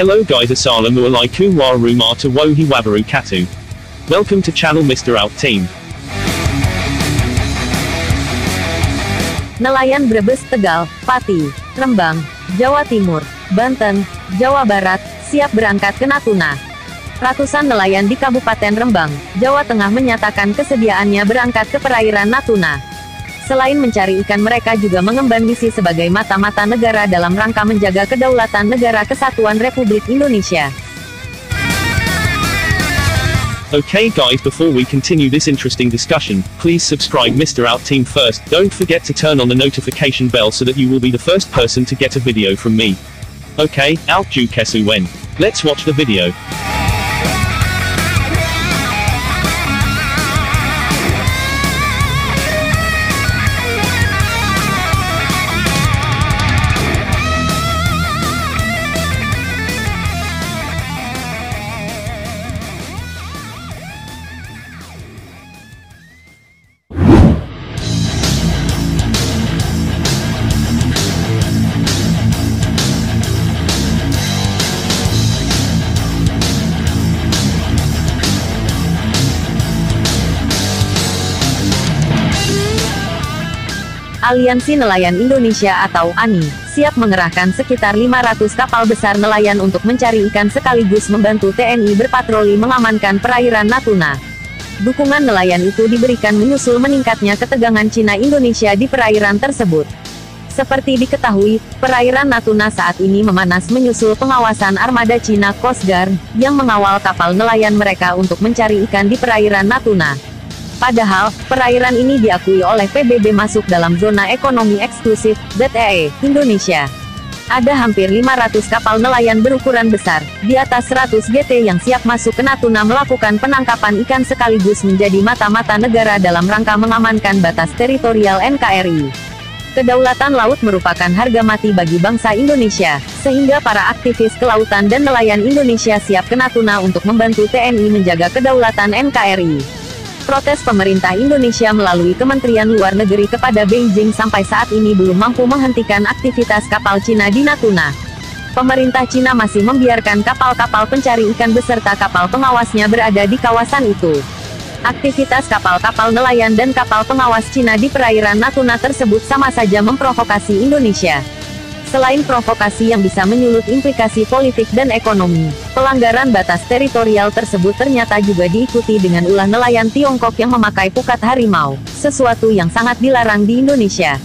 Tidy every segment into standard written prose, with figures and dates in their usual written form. Hello guys, assalamu alaikum warahmatullahi wabarakatuh. Welcome to channel Mister Ochim. Nelayan Brebes, Tegal, Pati, Rembang, Jawa Timur, Banten, Jawa Barat, siap berangkat ke Natuna. Ratusan nelayan di Kabupaten Rembang, Jawa Tengah menyatakan kesediaannya berangkat ke perairan Natuna. Selain mencari ikan, mereka juga mengemban misi sebagai mata-mata negara dalam rangka menjaga kedaulatan negara kesatuan Republik Indonesia. Okay guys, before we continue this interesting discussion, please subscribe Mister Ochim first. Don't forget to turn on the notification bell so that you will be the first person to get a video from me. Okay, Aljukesuwen. Let's watch the video. Aliansi Nelayan Indonesia atau ANI, siap mengerahkan sekitar 500 kapal besar nelayan untuk mencari ikan sekaligus membantu TNI berpatroli mengamankan perairan Natuna. Dukungan nelayan itu diberikan menyusul meningkatnya ketegangan Cina-Indonesia di perairan tersebut. Seperti diketahui, perairan Natuna saat ini memanas menyusul pengawasan armada Cina Coast Guard, yang mengawal kapal nelayan mereka untuk mencari ikan di perairan Natuna. Padahal, perairan ini diakui oleh PBB masuk dalam zona ekonomi eksklusif, ZEE, Indonesia. Ada hampir 500 kapal nelayan berukuran besar, di atas 100 GT yang siap masuk ke Natuna melakukan penangkapan ikan sekaligus menjadi mata-mata negara dalam rangka mengamankan batas teritorial NKRI. Kedaulatan laut merupakan harga mati bagi bangsa Indonesia, sehingga para aktivis kelautan dan nelayan Indonesia siap ke Natuna untuk membantu TNI menjaga kedaulatan NKRI. Protes pemerintah Indonesia melalui Kementerian Luar Negeri kepada Beijing sampai saat ini belum mampu menghentikan aktivitas kapal Cina di Natuna. Pemerintah Cina masih membiarkan kapal-kapal pencari ikan beserta kapal pengawasnya berada di kawasan itu. Aktivitas kapal-kapal nelayan dan kapal pengawas Cina di perairan Natuna tersebut sama saja memprovokasi Indonesia. Selain provokasi yang bisa menyulut implikasi politik dan ekonomi, pelanggaran batas teritorial tersebut ternyata juga diikuti dengan ulah nelayan Tiongkok yang memakai pukat harimau, sesuatu yang sangat dilarang di Indonesia.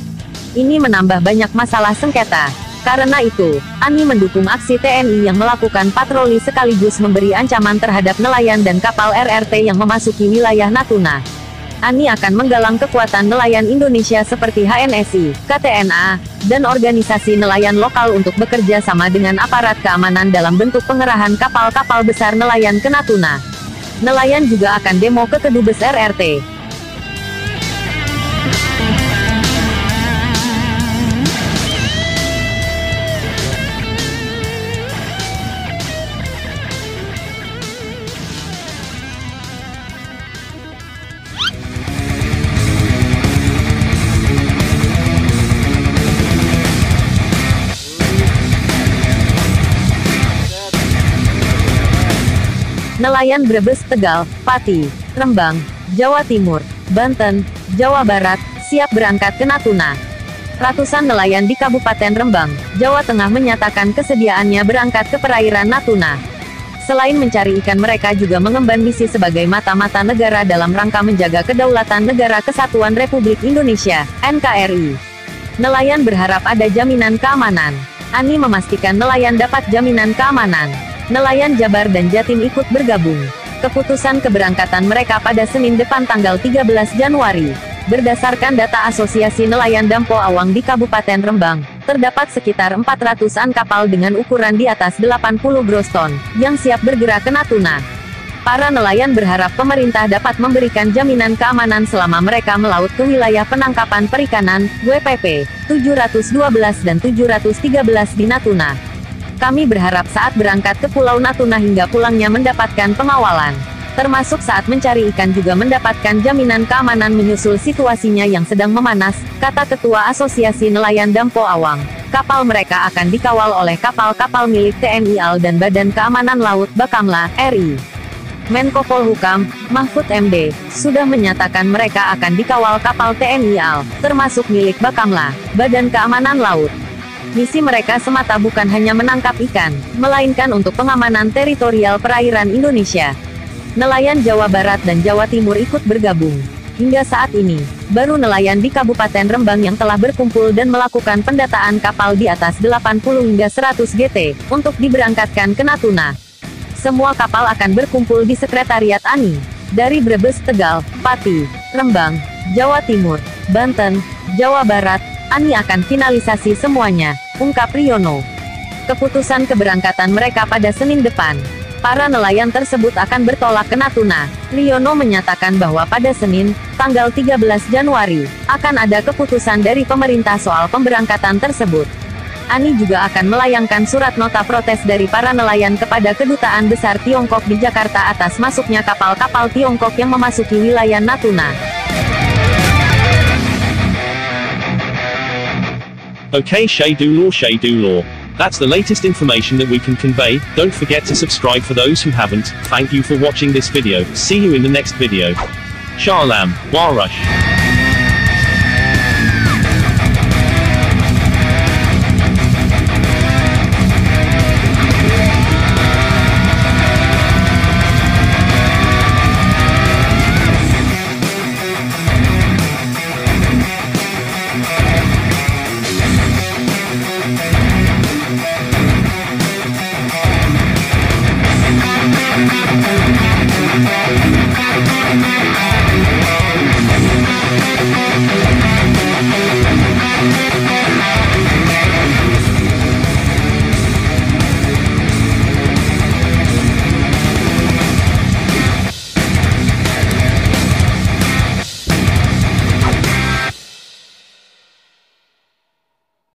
Ini menambah banyak masalah sengketa. Karena itu, ANI mendukung aksi TNI yang melakukan patroli sekaligus memberi ancaman terhadap nelayan dan kapal RRT yang memasuki wilayah Natuna. ANI akan menggalang kekuatan nelayan Indonesia seperti HNSI, KTNA, dan organisasi nelayan lokal untuk bekerja sama dengan aparat keamanan dalam bentuk pengerahan kapal-kapal besar nelayan ke Natuna. Nelayan juga akan demo ke Kedubes RRT. Nelayan Brebes, Tegal, Pati, Rembang, Jawa Timur, Banten, Jawa Barat, siap berangkat ke Natuna. Ratusan nelayan di Kabupaten Rembang, Jawa Tengah menyatakan kesediaannya berangkat ke perairan Natuna. Selain mencari ikan, mereka juga mengemban misi sebagai mata-mata negara dalam rangka menjaga kedaulatan negara kesatuan Republik Indonesia, NKRI. Nelayan berharap ada jaminan keamanan. ANI memastikan nelayan dapat jaminan keamanan. Nelayan Jabar dan Jatim ikut bergabung. Keputusan keberangkatan mereka pada Senin depan tanggal 13 Januari. Berdasarkan data Asosiasi Nelayan Dampo Awang di Kabupaten Rembang, terdapat sekitar 400-an kapal dengan ukuran di atas 80 gross ton, yang siap bergerak ke Natuna. Para nelayan berharap pemerintah dapat memberikan jaminan keamanan selama mereka melaut ke wilayah penangkapan perikanan, WPP, 712 dan 713 di Natuna. Kami berharap saat berangkat ke Pulau Natuna hingga pulangnya mendapatkan pengawalan. Termasuk saat mencari ikan juga mendapatkan jaminan keamanan menyusul situasinya yang sedang memanas, kata Ketua Asosiasi Nelayan Dampo Awang, Kapal mereka akan dikawal oleh kapal-kapal milik TNI AL dan Badan Keamanan Laut Bakamla, RI. Menko Polhukam, Mahfud MD, sudah menyatakan mereka akan dikawal kapal TNI AL, termasuk milik Bakamla, Badan Keamanan Laut. Misi mereka semata bukan hanya menangkap ikan, melainkan untuk pengamanan teritorial perairan Indonesia. Nelayan Jawa Barat dan Jawa Timur ikut bergabung. Hingga saat ini, baru nelayan di Kabupaten Rembang yang telah berkumpul dan melakukan pendataan kapal di atas 80 hingga 100 GT, untuk diberangkatkan ke Natuna. Semua kapal akan berkumpul di Sekretariat ANI, dari Brebes, Tegal, Pati, Rembang, Jawa Timur, Banten, Jawa Barat, ANI akan finalisasi semuanya, ungkap Riyono. Keputusan keberangkatan mereka pada Senin depan. Para nelayan tersebut akan bertolak ke Natuna. Riyono menyatakan bahwa pada Senin, tanggal 13 Januari, akan ada keputusan dari pemerintah soal pemberangkatan tersebut. ANI juga akan melayangkan surat nota protes dari para nelayan kepada Kedutaan Besar Tiongkok di Jakarta atas masuknya kapal-kapal Tiongkok yang memasuki wilayah Natuna. Okay, Shadulor. That's the latest information that we can convey. Don't forget to subscribe for those who haven't. Thank you for watching this video. See you in the next video. Shalom, Warush.